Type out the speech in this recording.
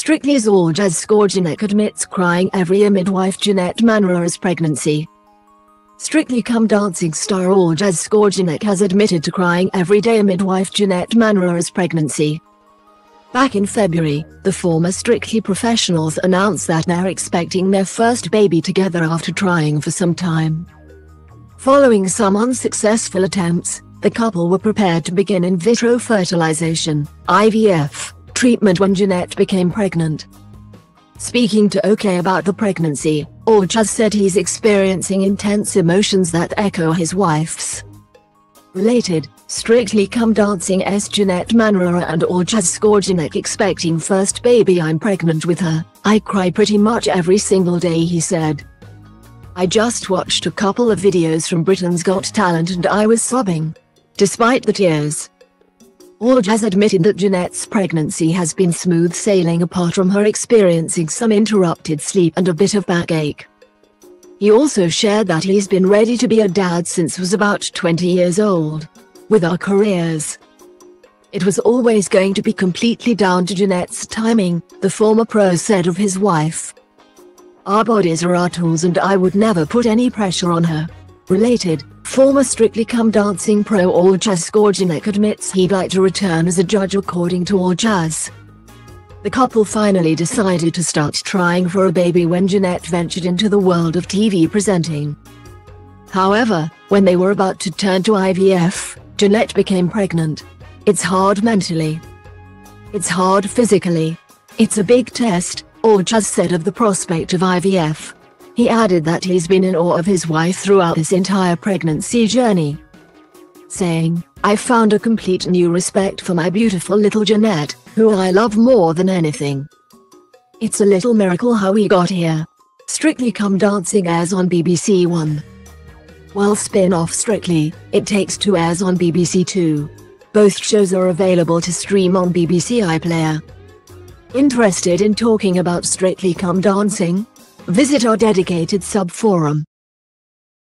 Strictly's Aljaž Škorjanec admits crying every year midwife Janette Manrara's pregnancy. Strictly Come Dancing star Aljaž Škorjanec has admitted to crying every day amid midwife Janette Manrara's pregnancy. Back in February, the former Strictly professionals announced that they're expecting their first baby together after trying for some time. Following some unsuccessful attempts, the couple were prepared to begin in vitro fertilization, IVF, treatment when Janette became pregnant. Speaking to OK about the pregnancy, Aljaž said he's experiencing intense emotions that echo his wife's. Related, Strictly Come Dancing's Janette Manrara and Aljaž Škorjanec expecting first baby. "I'm pregnant with her, I cry pretty much every single day," he said. "I just watched a couple of videos from Britain's Got Talent and I was sobbing. Despite the tears." Aljaž admitted that Janette's pregnancy has been smooth sailing apart from her experiencing some interrupted sleep and a bit of backache. He also shared that he's been ready to be a dad since was about 20 years old. "With our careers, it was always going to be completely down to Janette's timing," the former pro said of his wife. "Our bodies are our tools and I would never put any pressure on her." Related, former Strictly Come Dancing pro Aljaž Škorjanec admits he'd like to return as a judge. According to Aljaž, the couple finally decided to start trying for a baby when Janette ventured into the world of TV presenting. However, when they were about to turn to IVF, Janette became pregnant. "It's hard mentally. It's hard physically. It's a big test," Aljaž said of the prospect of IVF. He added that he's been in awe of his wife throughout this entire pregnancy journey, saying, "I found a complete new respect for my beautiful little Janette, who I love more than anything. It's a little miracle how we got here." Strictly Come Dancing airs on BBC One, while spin-off Strictly It Takes Two airs on BBC Two. Both shows are available to stream on BBC iPlayer. Interested in talking about Strictly Come Dancing? Visit our dedicated sub-forum.